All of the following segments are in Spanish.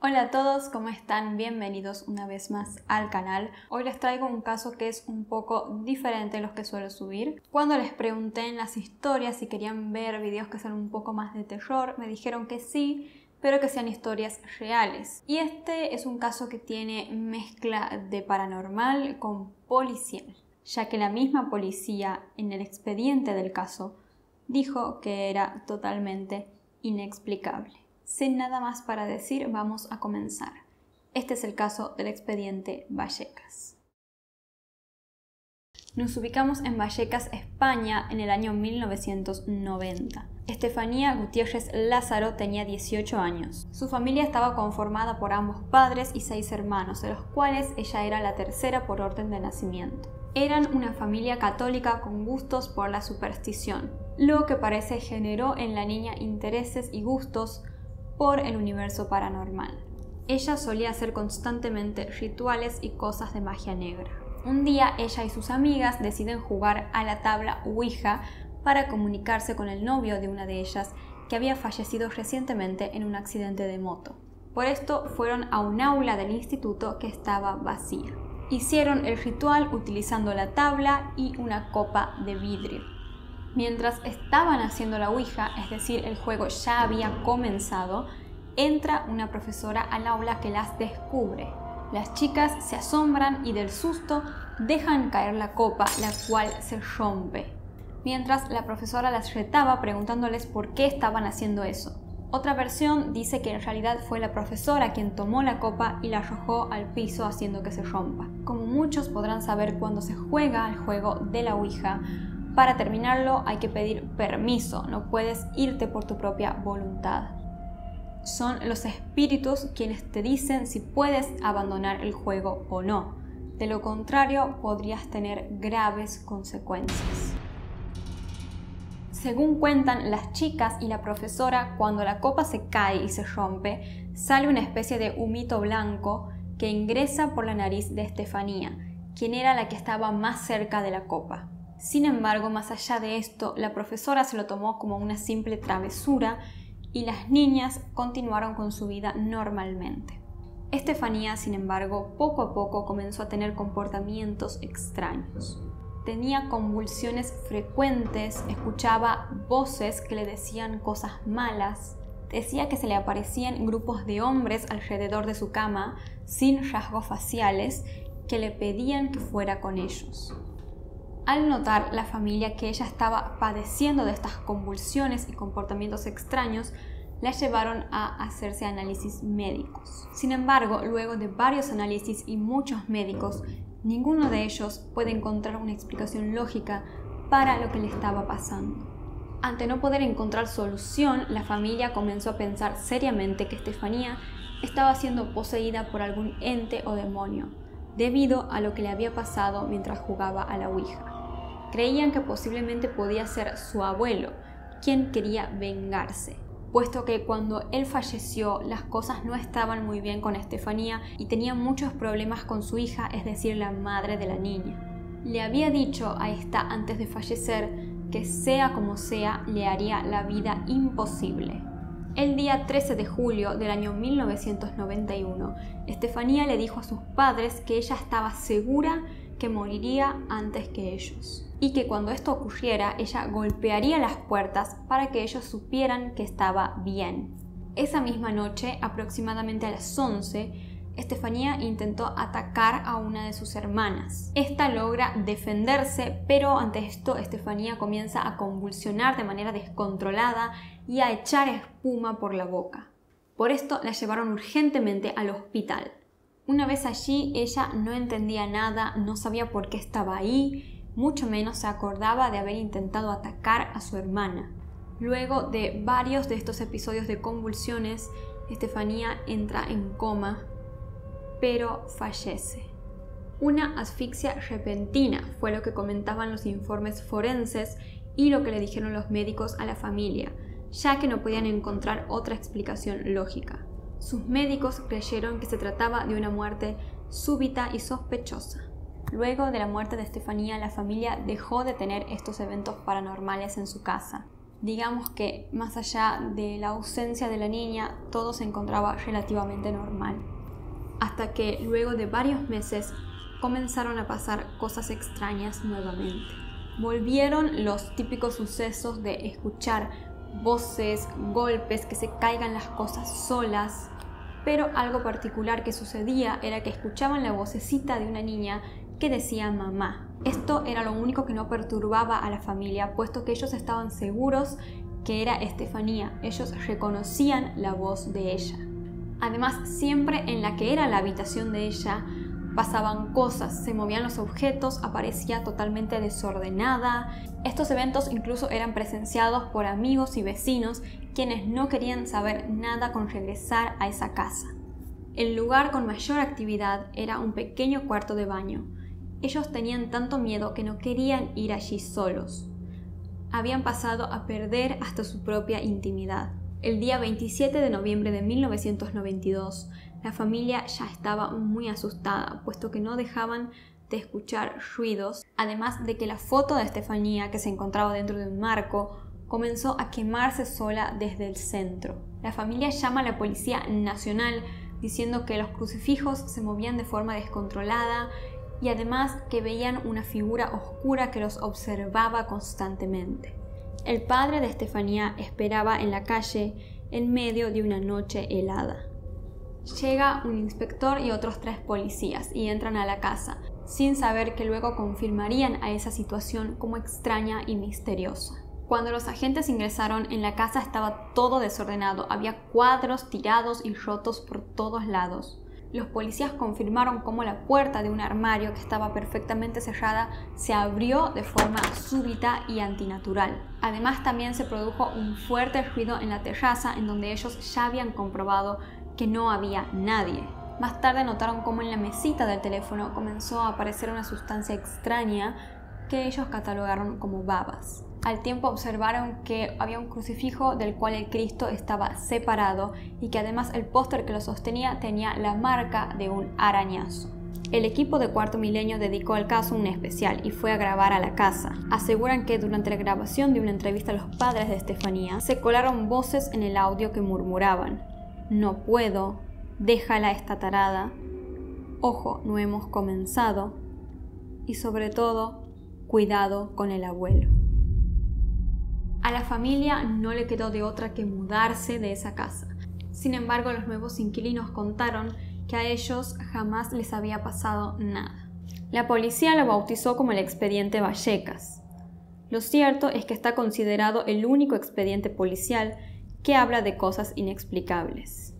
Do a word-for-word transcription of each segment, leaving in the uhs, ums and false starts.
Hola a todos, ¿cómo están? Bienvenidos una vez más al canal. Hoy les traigo un caso que es un poco diferente de los que suelo subir. Cuando les pregunté en las historias si querían ver videos que sean un poco más de terror, me dijeron que sí, pero que sean historias reales. Y este es un caso que tiene mezcla de paranormal con policial, ya que la misma policía en el expediente del caso dijo que era totalmente inexplicable. Sin nada más para decir, vamos a comenzar. Este es el caso del expediente Vallecas. Nos ubicamos en Vallecas, España, en el año mil novecientos noventa. Estefanía Gutiérrez Lázaro tenía dieciocho años. Su familia estaba conformada por ambos padres y seis hermanos, de los cuales ella era la tercera por orden de nacimiento. Eran una familia católica con gustos por la superstición, lo que parece generó en la niña intereses y gustos por el universo paranormal. Ella solía hacer constantemente rituales y cosas de magia negra. Un día ella y sus amigas deciden jugar a la tabla Ouija para comunicarse con el novio de una de ellas que había fallecido recientemente en un accidente de moto. Por esto fueron a un aula del instituto que estaba vacía. Hicieron el ritual utilizando la tabla y una copa de vidrio. Mientras estaban haciendo la Ouija, es decir, el juego ya había comenzado, entra una profesora al aula que las descubre. Las chicas se asombran y del susto dejan caer la copa, la cual se rompe. Mientras la profesora las retaba preguntándoles por qué estaban haciendo eso. Otra versión dice que en realidad fue la profesora quien tomó la copa y la arrojó al piso haciendo que se rompa. Como muchos podrán saber, cuando se juega al juego de la Ouija, para terminarlo hay que pedir permiso, no puedes irte por tu propia voluntad. Son los espíritus quienes te dicen si puedes abandonar el juego o no. De lo contrario, podrías tener graves consecuencias. Según cuentan las chicas y la profesora, cuando la copa se cae y se rompe, sale una especie de humito blanco que ingresa por la nariz de Estefanía, quien era la que estaba más cerca de la copa. Sin embargo, más allá de esto, la profesora se lo tomó como una simple travesura y las niñas continuaron con su vida normalmente. Estefanía, sin embargo, poco a poco comenzó a tener comportamientos extraños. Tenía convulsiones frecuentes, escuchaba voces que le decían cosas malas, decía que se le aparecían grupos de hombres alrededor de su cama, sin rasgos faciales, que le pedían que fuera con ellos. Al notar la familia que ella estaba padeciendo de estas convulsiones y comportamientos extraños, la llevaron a hacerse análisis médicos. Sin embargo, luego de varios análisis y muchos médicos, ninguno de ellos puede encontrar una explicación lógica para lo que le estaba pasando. Ante no poder encontrar solución, la familia comenzó a pensar seriamente que Estefanía estaba siendo poseída por algún ente o demonio, debido a lo que le había pasado mientras jugaba a la Ouija. Creían que posiblemente podía ser su abuelo, quien quería vengarse, puesto que cuando él falleció las cosas no estaban muy bien con Estefanía y tenía muchos problemas con su hija, es decir, la madre de la niña. Le había dicho a esta antes de fallecer que sea como sea le haría la vida imposible. El día trece de julio del año mil novecientos noventa y uno, Estefanía le dijo a sus padres que ella estaba segura que moriría antes que ellos, y que cuando esto ocurriera ella golpearía las puertas para que ellos supieran que estaba bien. Esa misma noche, aproximadamente a las once, Estefanía intentó atacar a una de sus hermanas. Esta logra defenderse, pero ante esto Estefanía comienza a convulsionar de manera descontrolada y a echar espuma por la boca. Por esto la llevaron urgentemente al hospital. Una vez allí ella no entendía nada, no sabía por qué estaba ahí, mucho menos se acordaba de haber intentado atacar a su hermana. Luego de varios de estos episodios de convulsiones, Estefanía entra en coma, pero fallece. Una asfixia repentina fue lo que comentaban los informes forenses y lo que le dijeron los médicos a la familia, ya que no podían encontrar otra explicación lógica. Sus médicos creyeron que se trataba de una muerte súbita y sospechosa. Luego de la muerte de Estefanía, la familia dejó de tener estos eventos paranormales en su casa. Digamos que, más allá de la ausencia de la niña, todo se encontraba relativamente normal. Hasta que, luego de varios meses, comenzaron a pasar cosas extrañas nuevamente. Volvieron los típicos sucesos de escuchar voces, golpes, que se caigan las cosas solas. Pero algo particular que sucedía era que escuchaban la vocecita de una niña que decía mamá. Esto era lo único que no perturbaba a la familia, puesto que ellos estaban seguros que era Estefanía. Ellos reconocían la voz de ella. Además, siempre en la que era la habitación de ella, pasaban cosas, se movían los objetos, aparecía totalmente desordenada. Estos eventos incluso eran presenciados por amigos y vecinos, quienes no querían saber nada con regresar a esa casa. El lugar con mayor actividad era un pequeño cuarto de baño. Ellos tenían tanto miedo que no querían ir allí solos. Habían pasado a perder hasta su propia intimidad. El día veintisiete de noviembre de mil novecientos noventa y dos, la familia ya estaba muy asustada, puesto que no dejaban de escuchar ruidos, además de que la foto de Estefanía, que se encontraba dentro de un marco, comenzó a quemarse sola desde el centro. La familia llama a la Policía Nacional diciendo que los crucifijos se movían de forma descontrolada y además que veían una figura oscura que los observaba constantemente. El padre de Estefanía esperaba en la calle en medio de una noche helada. Llega un inspector y otros tres policías y entran a la casa, sin saber que luego confirmarían a esa situación como extraña y misteriosa. Cuando los agentes ingresaron, en la casa estaba todo desordenado, había cuadros tirados y rotos por todos lados. Los policías confirmaron cómo la puerta de un armario que estaba perfectamente cerrada se abrió de forma súbita y antinatural. Además, también se produjo un fuerte ruido en la terraza, en donde ellos ya habían comprobado que no había nadie. Más tarde notaron cómo en la mesita del teléfono comenzó a aparecer una sustancia extraña que ellos catalogaron como babas. Al tiempo observaron que había un crucifijo del cual el Cristo estaba separado y que además el póster que lo sostenía tenía la marca de un arañazo. El equipo de Cuarto Milenio dedicó al caso un especial y fue a grabar a la casa. Aseguran que durante la grabación de una entrevista a los padres de Estefanía se colaron voces en el audio que murmuraban: "No puedo", "Déjala esta tarada", "Ojo, no hemos comenzado" y sobre todo, "Cuidado con el abuelo". A la familia no le quedó de otra que mudarse de esa casa. Sin embargo, los nuevos inquilinos contaron que a ellos jamás les había pasado nada. La policía lo bautizó como el expediente Vallecas. Lo cierto es que está considerado el único expediente policial que habla de cosas inexplicables.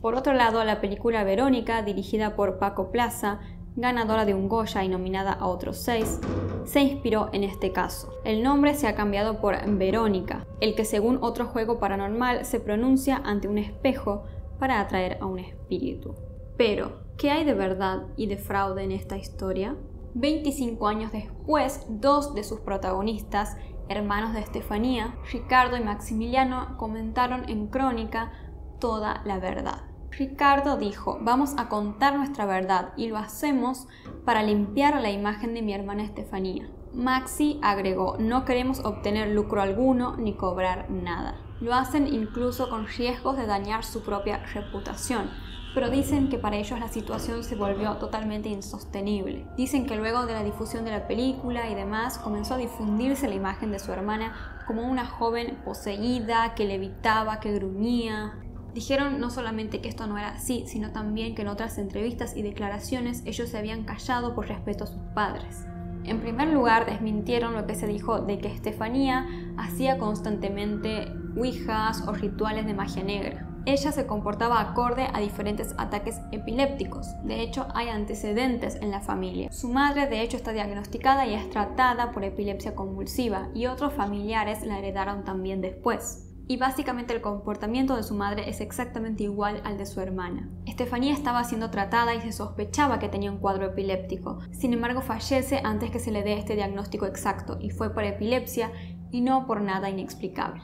Por otro lado, la película Verónica, dirigida por Paco Plaza, ganadora de un Goya y nominada a otros seis, se inspiró en este caso. El nombre se ha cambiado por Verónica, el que según otro juego paranormal se pronuncia ante un espejo para atraer a un espíritu. Pero, ¿qué hay de verdad y de fraude en esta historia? veinticinco años después, dos de sus protagonistas, hermanos de Estefanía, Ricardo y Maximiliano, comentaron en Crónica toda la verdad. Ricardo dijo: "Vamos a contar nuestra verdad y lo hacemos para limpiar la imagen de mi hermana Estefanía". Maxi agregó: "No queremos obtener lucro alguno ni cobrar nada". Lo hacen incluso con riesgos de dañar su propia reputación, pero dicen que para ellos la situación se volvió totalmente insostenible. Dicen que luego de la difusión de la película y demás, comenzó a difundirse la imagen de su hermana como una joven poseída, que levitaba, que gruñía. Dijeron no solamente que esto no era así, sino también que en otras entrevistas y declaraciones ellos se habían callado por respeto a sus padres. En primer lugar, desmintieron lo que se dijo de que Estefanía hacía constantemente ouijas o rituales de magia negra. Ella se comportaba acorde a diferentes ataques epilépticos. De hecho, hay antecedentes en la familia. Su madre, de hecho, está diagnosticada y es tratada por epilepsia convulsiva, y otros familiares la heredaron también después. Y básicamente el comportamiento de su madre es exactamente igual al de su hermana. Estefanía estaba siendo tratada y se sospechaba que tenía un cuadro epiléptico. Sin embargo, fallece antes que se le dé este diagnóstico exacto, y fue por epilepsia y no por nada inexplicable.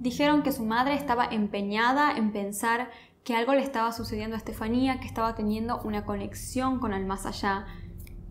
Dijeron que su madre estaba empeñada en pensar que algo le estaba sucediendo a Estefanía, que estaba teniendo una conexión con el más allá,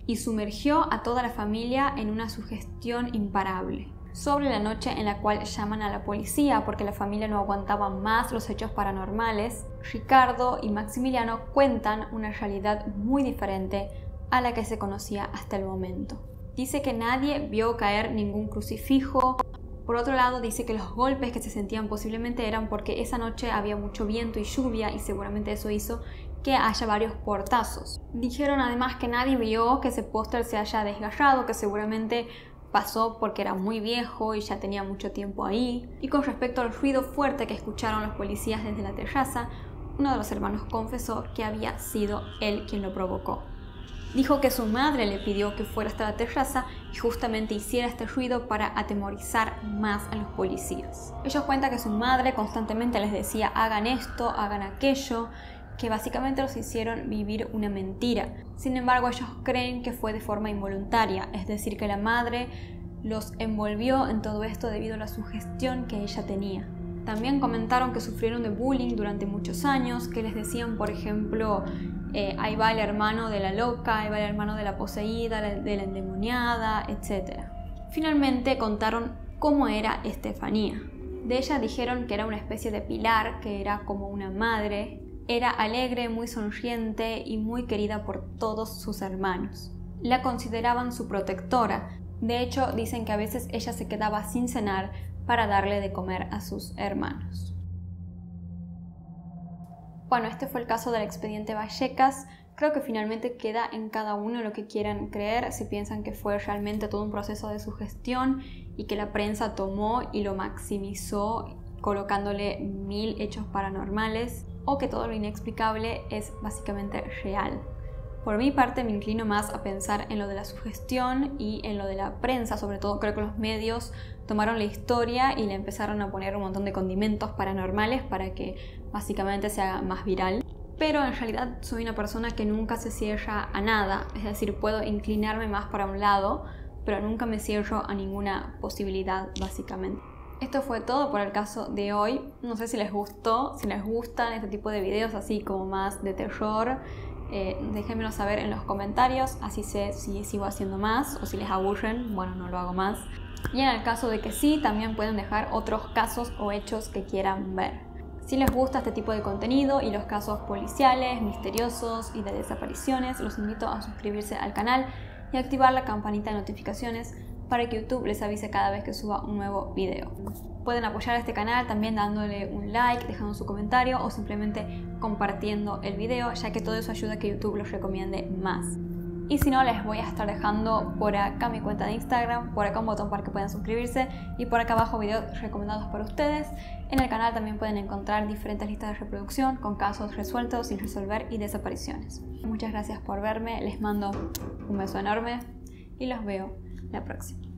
y sumergió a toda la familia en una sugestión imparable. sobre la noche en la cual llaman a la policía porque la familia no aguantaba más los hechos paranormales, Ricardo y Maximiliano cuentan una realidad muy diferente a la que se conocía hasta el momento. Dice que nadie vio caer ningún crucifijo. Por otro lado, dice que los golpes que se sentían posiblemente eran porque esa noche había mucho viento y lluvia y seguramente eso hizo que haya varios portazos. Dijeron además que nadie vio que ese póster se haya desgarrado, que seguramente pasó porque era muy viejo y ya tenía mucho tiempo ahí. Y con respecto al ruido fuerte que escucharon los policías desde la terraza, uno de los hermanos confesó que había sido él quien lo provocó. Dijo que su madre le pidió que fuera hasta la terraza y justamente hiciera este ruido para atemorizar más a los policías. Ellos cuentan que su madre constantemente les decía hagan esto, hagan aquello, que básicamente los hicieron vivir una mentira. Sin embargo, ellos creen que fue de forma involuntaria, es decir, que la madre los envolvió en todo esto debido a la sugestión que ella tenía. También comentaron que sufrieron de bullying durante muchos años, que les decían, por ejemplo, eh, ahí va el hermano de la loca, ahí va el hermano de la poseída, de la endemoniada, etcétera. Finalmente contaron cómo era Estefanía. De ella dijeron que era una especie de pilar, que era como una madre. Era alegre, muy sonriente y muy querida por todos sus hermanos. La consideraban su protectora. De hecho, dicen que a veces ella se quedaba sin cenar para darle de comer a sus hermanos. Bueno, este fue el caso del expediente Vallecas. Creo que finalmente queda en cada uno lo que quieran creer, si piensan que fue realmente todo un proceso de sugestión y que la prensa tomó y lo maximizó colocándole mil hechos paranormales, o que todo lo inexplicable es básicamente real. Por mi parte me inclino más a pensar en lo de la sugestión y en lo de la prensa, sobre todo creo que los medios tomaron la historia y le empezaron a poner un montón de condimentos paranormales para que básicamente se haga más viral. Pero en realidad soy una persona que nunca se cierra a nada, es decir, puedo inclinarme más para un lado, pero nunca me cierro a ninguna posibilidad básicamente. Esto fue todo por el caso de hoy. No sé si les gustó, si les gustan este tipo de videos así como más de terror. Eh, déjenmelo saber en los comentarios, así sé si sigo haciendo más o si les aburren, bueno, no lo hago más. Y en el caso de que sí, también pueden dejar otros casos o hechos que quieran ver. Si les gusta este tipo de contenido y los casos policiales, misteriosos y de desapariciones, los invito a suscribirse al canal y activar la campanita de notificaciones para que YouTube les avise cada vez que suba un nuevo video. Pueden apoyar a este canal también dándole un like, dejando su comentario o simplemente compartiendo el video, ya que todo eso ayuda a que YouTube los recomiende más. Y si no, les voy a estar dejando por acá mi cuenta de Instagram, por acá un botón para que puedan suscribirse y por acá abajo videos recomendados para ustedes. En el canal también pueden encontrar diferentes listas de reproducción con casos resueltos, sin resolver y desapariciones. Muchas gracias por verme, les mando un beso enorme y los veo la próxima.